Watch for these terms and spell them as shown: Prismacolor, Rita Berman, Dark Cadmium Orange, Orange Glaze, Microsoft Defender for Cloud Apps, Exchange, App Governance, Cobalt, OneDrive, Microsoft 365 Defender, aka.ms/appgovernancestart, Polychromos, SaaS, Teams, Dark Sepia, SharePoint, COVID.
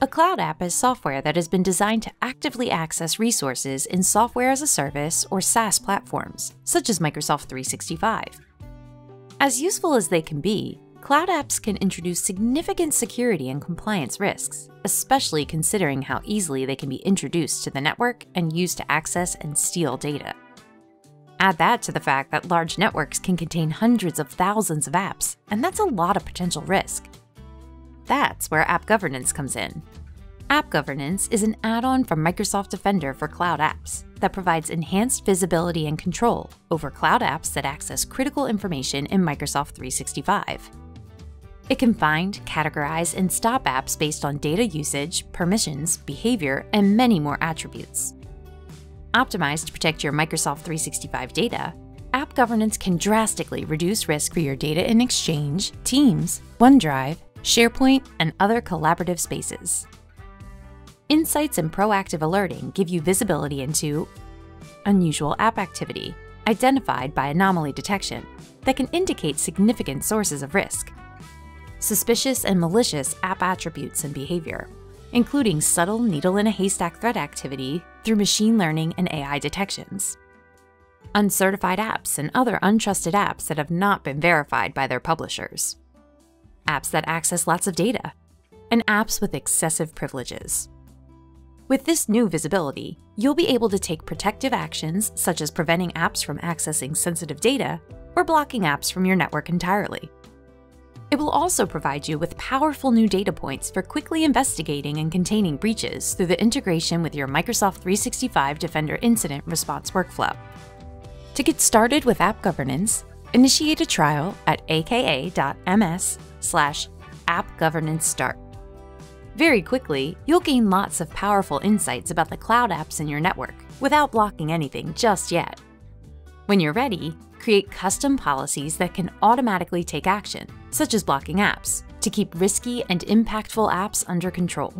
A cloud app is software that has been designed to actively access resources in software as a service or SaaS platforms, such as Microsoft 365. As useful as they can be, cloud apps can introduce significant security and compliance risks, especially considering how easily they can be introduced to the network and used to access and steal data. Add that to the fact that large networks can contain hundreds of thousands of apps, and that's a lot of potential risk. That's where App Governance comes in. App Governance is an add-on from Microsoft Defender for Cloud Apps that provides enhanced visibility and control over cloud apps that access critical information in Microsoft 365. It can find, categorize, and stop apps based on data usage, permissions, behavior, and many more attributes. Optimized to protect your Microsoft 365 data, App Governance can drastically reduce risk for your data in Exchange, Teams, OneDrive, SharePoint, and other collaborative spaces. Insights and proactive alerting give you visibility into unusual app activity, identified by anomaly detection, that can indicate significant sources of risk, suspicious and malicious app attributes and behavior, including subtle needle-in-a-haystack threat activity through machine learning and AI detections, uncertified apps and other untrusted apps that have not been verified by their publishers, apps that access lots of data, and apps with excessive privileges. With this new visibility, you'll be able to take protective actions such as preventing apps from accessing sensitive data or blocking apps from your network entirely. It will also provide you with powerful new data points for quickly investigating and containing breaches through the integration with your Microsoft 365 Defender incident response workflow. To get started with App Governance, initiate a trial at aka.ms/appgovernancestart. Very quickly, you'll gain lots of powerful insights about the cloud apps in your network without blocking anything just yet. When you're ready, create custom policies that can automatically take action, such as blocking apps, to keep risky and impactful apps under control.